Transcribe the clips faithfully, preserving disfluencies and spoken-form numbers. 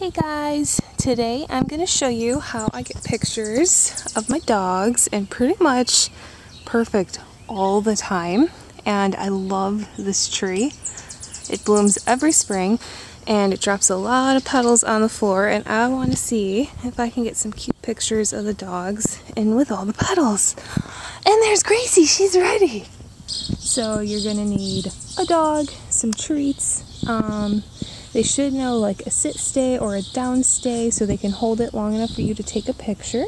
Hey guys, today I'm going to show you how I get pictures of my dogs and pretty much perfect all the time. And I love this tree. It blooms every spring and it drops a lot of petals on the floor, and I want to see if I can get some cute pictures of the dogs and with all the petals. And there's Gracie, she's ready. So you're going to need a dog, some treats, um, they should know like a sit stay or a down stay so they can hold it long enough for you to take a picture.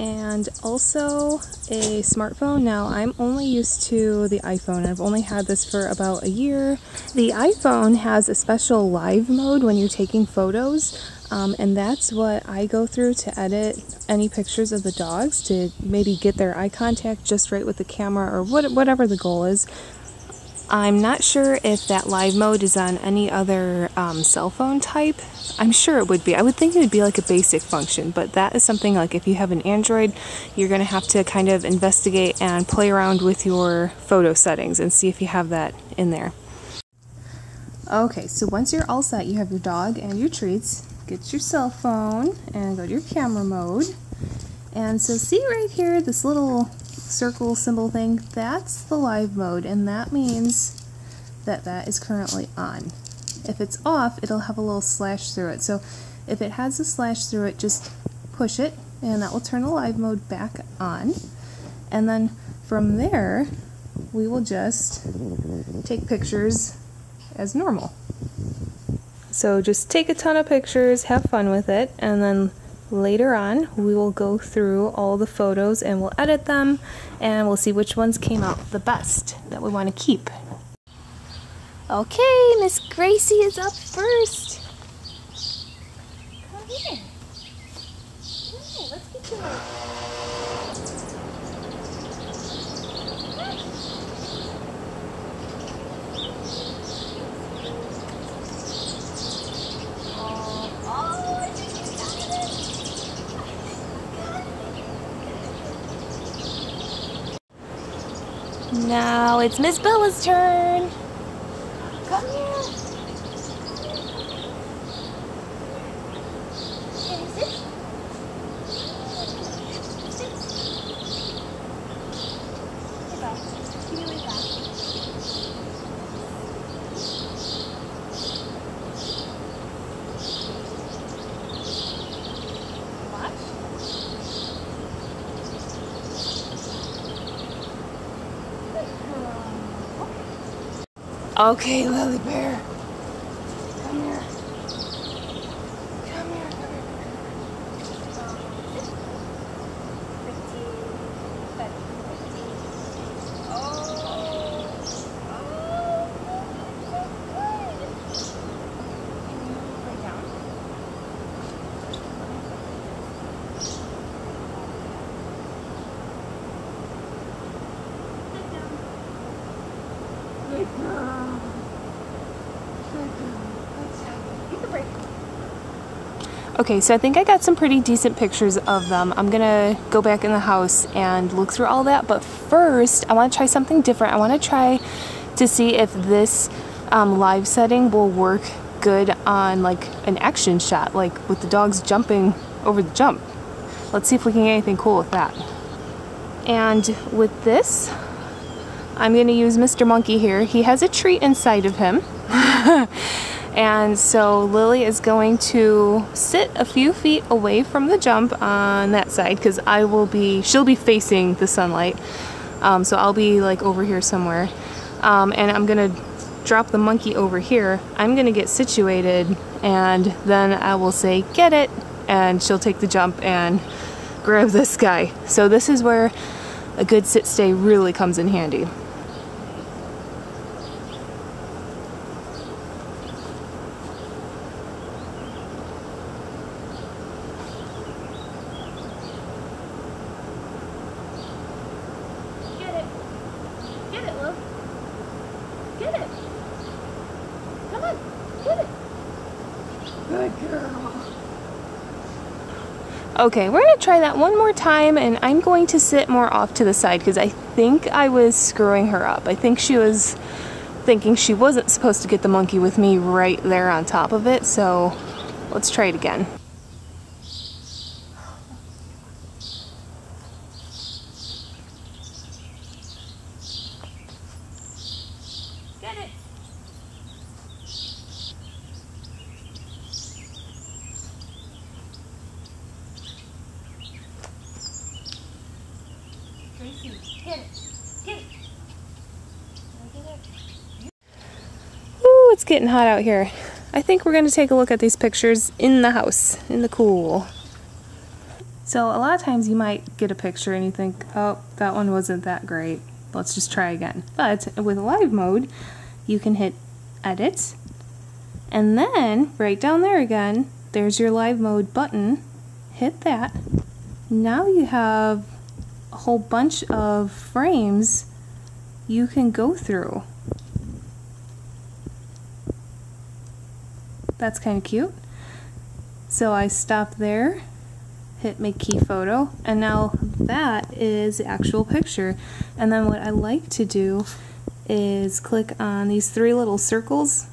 And also a smartphone. Now I'm only used to the iPhone. I've only had this for about a year. The iPhone has a special live mode when you're taking photos. Um, and that's what I go through to edit any pictures of the dogs, to maybe get their eye contact just right with the camera or what, whatever the goal is. I'm not sure if that live mode is on any other um, cell phone type. I'm sure it would be. I would think it would be like a basic function, but that is something like if you have an Android, you're going to have to kind of investigate and play around with your photo settings and see if you have that in there. Okay, so once you're all set, you have your dog and your treats, get your cell phone and go to your camera mode. And so see right here, this little circle symbol thing, that's the live mode, and that means that that is currently on. If it's off, it'll have a little slash through it, so if it has a slash through it, just push it and that will turn the live mode back on. And then from there we will just take pictures as normal. So just take a ton of pictures, have fun with it, and then later on we will go through all the photos and we'll edit them and we'll see which ones came out the best that we want to keep. Okay, Miss Gracie is up first. Come here. Come here, let's get you Now it's Miss Bella's turn. Come here. Can you sit? Sit. Hey, Bella. Can you wait back? Watch. Okay, Lily Bear. Come here. Come here, come here. Oh, oh, good girl. Okay, so I think I got some pretty decent pictures of them. I'm gonna go back in the house and look through all that, but first I want to try something different. I want to try to see if this um, live setting will work good on like an action shot, like with the dogs jumping over the jump. Let's see if we can get anything cool with that. And with this, I'm gonna use Mister Monkey here. He has a treat inside of him. And so Lily is going to sit a few feet away from the jump on that side, because I will be, she'll be facing the sunlight. Um, so I'll be like over here somewhere. Um, and I'm gonna drop the monkey over here. I'm gonna get situated and then I will say, get it. And she'll take the jump and grab this guy. So this is where a good sit stay really comes in handy. Get it! Come on! Get it! Good girl! Okay, we're going to try that one more time, and I'm going to sit more off to the side because I think I was screwing her up. I think she was thinking she wasn't supposed to get the monkey with me right there on top of it, so Let's try it again. Get it! Tracy, get it! Get it! Ooh, it's getting hot out here. I think we're going to take a look at these pictures in the house, in the cool. So a lot of times you might get a picture and you think, oh, that one wasn't that great. Let's just try again. But with live mode, you can hit edit. And then right down there again, there's your live mode button. Hit that. Now you have a whole bunch of frames you can go through. That's kind of cute. So I stop there, hit make key photo, and now that is the actual picture. And then what I like to do is click on these three little circles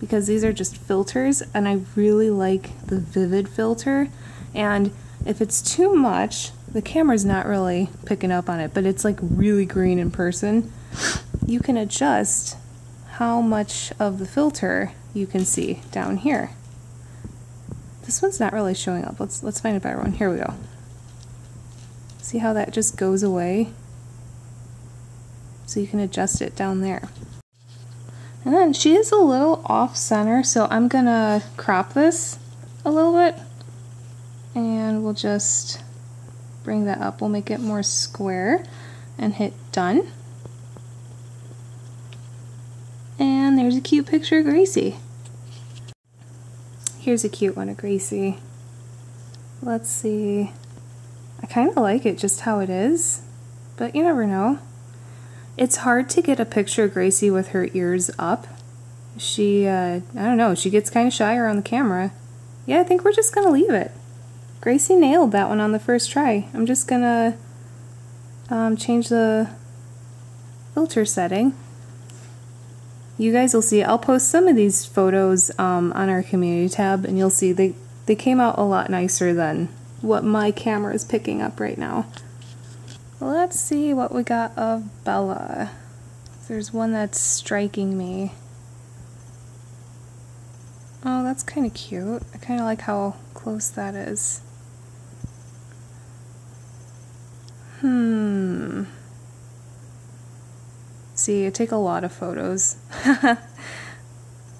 because these are just filters, and I really like the vivid filter. And if it's too much, the camera's not really picking up on it, but it's like really green in person. You can adjust how much of the filter you can see down here. This one's not really showing up. Let's let's find a better one. Here we go. See how that just goes away? So you can adjust it down there. And then she is a little off-center, so I'm gonna crop this a little bit and we'll just bring that up. We'll make it more square and hit done. And there's a cute picture of Gracie. Here's a cute one of Gracie. Let's see. I kind of like it just how it is, but you never know. It's hard to get a picture of Gracie with her ears up. She, uh, I don't know, she gets kind of shy around the camera. Yeah, I think we're just gonna leave it. Gracie nailed that one on the first try. I'm just gonna um, change the filter setting. You guys will see, I'll post some of these photos um, on our community tab, and you'll see they, they came out a lot nicer than what my camera is picking up right now. Let's see what we got of Bella. There's one that's striking me. Oh, that's kind of cute. I kind of like how close that is. Hmm. See, I take a lot of photos,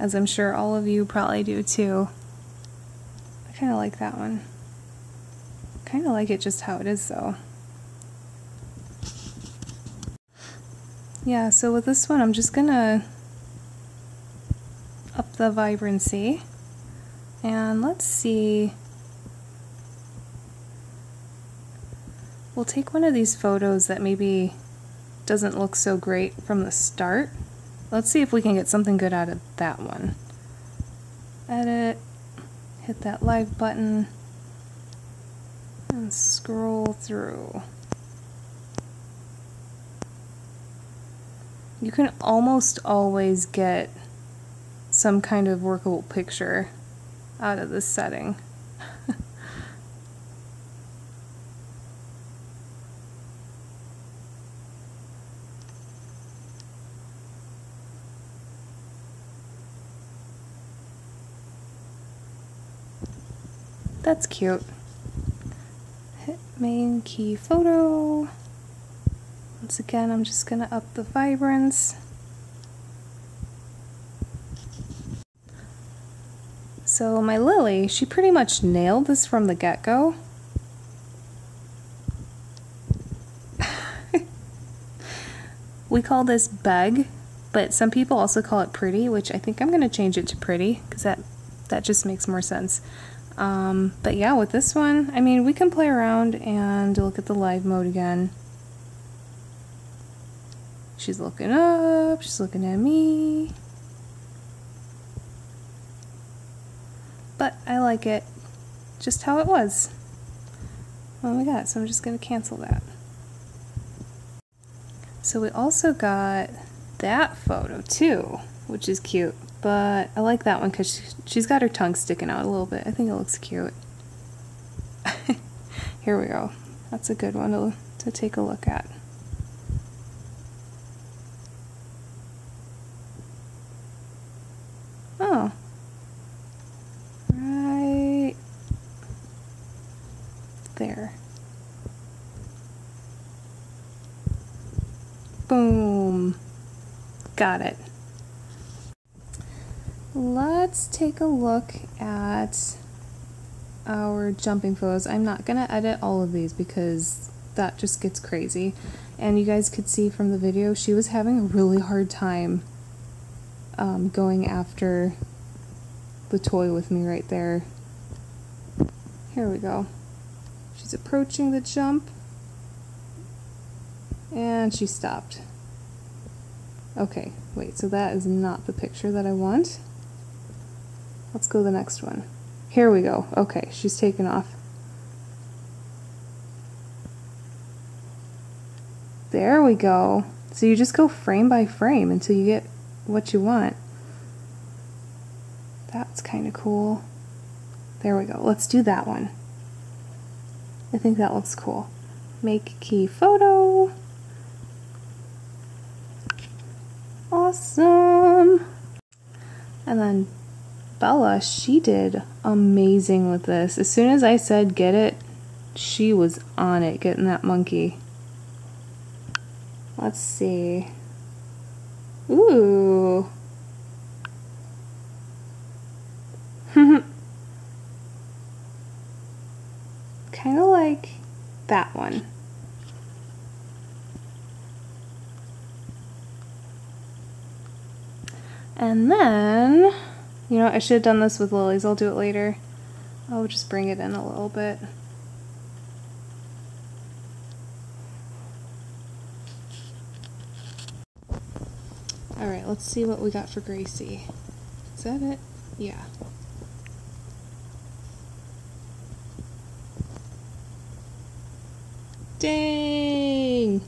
as I'm sure all of you probably do too. I kind of like that one. I kind of like it just how it is though. Yeah, so with this one I'm just gonna up the vibrancy and let's see. We'll take one of these photos that maybe doesn't look so great from the start. Let's see if we can get something good out of that one. Edit, hit that live button, and scroll through. You can almost always get some kind of workable picture out of this setting. That's cute. Hit main key photo. Once again, I'm just gonna up the vibrance. So my Lily, she pretty much nailed this from the get-go. We call this beg, but some people also call it pretty, which I think I'm gonna change it to pretty because that, that just makes more sense. Um, but yeah, with this one, I mean, we can play around and look at the live mode again. She's looking up, she's looking at me. But I like it just how it was. Oh my god, so I'm just gonna cancel that. So we also got that photo too, which is cute. but I like that one because she's got her tongue sticking out a little bit. I think it looks cute. Here we go. That's a good one to, to take a look at. Oh. Right there. Boom. Got it. Let's take a look at our jumping photos. I'm not going to edit all of these because that just gets crazy. And you guys could see from the video, she was having a really hard time um, going after the toy with me right there. Here we go. She's approaching the jump. And she stopped. Okay, wait, so that is not the picture that I want. Let's go to the next one. Here we go. Okay, she's taken off. There we go. So you just go frame by frame until you get what you want. That's kind of cool. There we go. Let's do that one. I think that looks cool. Make key photo. Awesome. And then Bella, she did amazing with this. As soon as I said get it, she was on it getting that monkey. Let's see. Ooh. Kind of like that one. And then, you know, I should have done this with Lily's. I'll do it later. I'll just bring it in a little bit. Alright, let's see what we got for Gracie. Is that it? Yeah. Dang!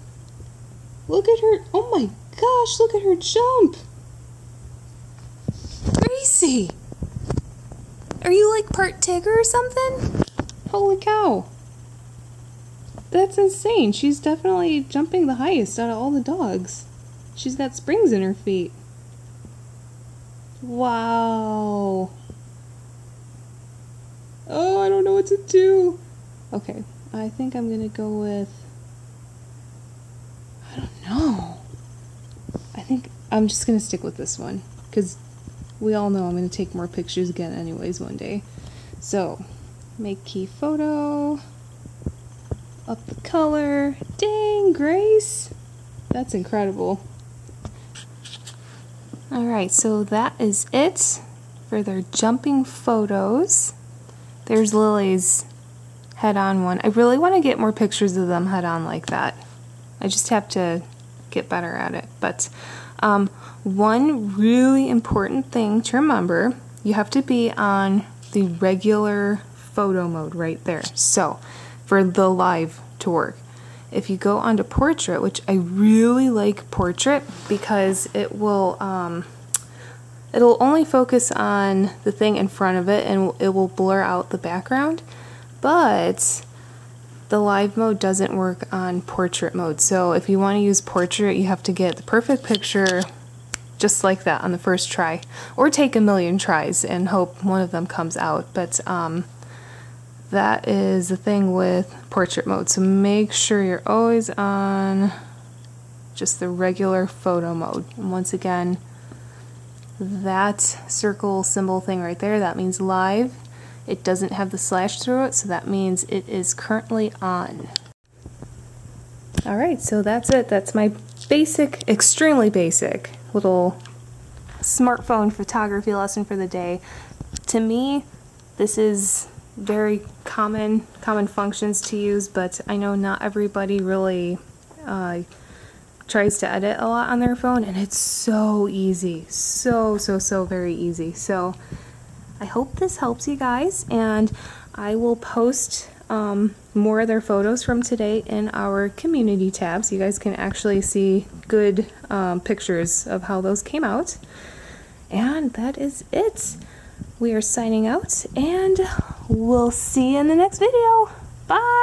Look at her! Oh my gosh, look at her jump! Gracie! Are you like part tiger or something? Holy cow! That's insane! She's definitely jumping the highest out of all the dogs. She's got springs in her feet. Wow! Oh, I don't know what to do! Okay, I think I'm gonna go with... I don't know. I think I'm just gonna stick with this one, because we all know I'm going to take more pictures again anyways one day. So, make key photo, up the color. Dang, Grace! That's incredible. Alright, so that is it for their jumping photos. There's Lily's head-on one. I really want to get more pictures of them head-on like that. I just have to get better at it, but... Um, one really important thing to remember, you have to be on the regular photo mode right there. So, for the live to work. If you go onto portrait, which I really like portrait because it will, um, it'll only focus on the thing in front of it and it will blur out the background, but the live mode doesn't work on portrait mode. So if you want to use portrait, you have to get the perfect picture just like that on the first try, or take a million tries and hope one of them comes out. But um, that is the thing with portrait mode. So make sure you're always on just the regular photo mode. And once again, that circle symbol thing right there, that means live. It doesn't have the slash through it, so that means it is currently on. Alright, so that's it. That's my basic, extremely basic, little smartphone photography lesson for the day. To me, this is very common, common functions to use, but I know not everybody really uh, tries to edit a lot on their phone, and it's so easy. So, so, so very easy. So, I hope this helps you guys, and I will post um, more of their photos from today in our community tab, so you guys can actually see good um, pictures of how those came out. And that is it. We are signing out, and we'll see you in the next video. Bye!